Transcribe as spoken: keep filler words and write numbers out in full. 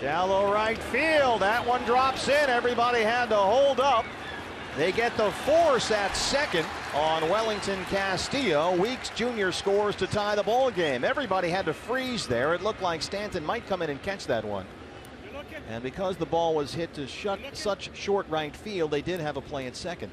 Shallow right field. That one drops in. Everybody had to hold up. They get the force at second on Wellington Castillo. Weeks Junior scores to tie the ball game. Everybody had to freeze there. It looked like Stanton might come in and catch that one. And because the ball was hit to shut such short right field, they did have a play at second.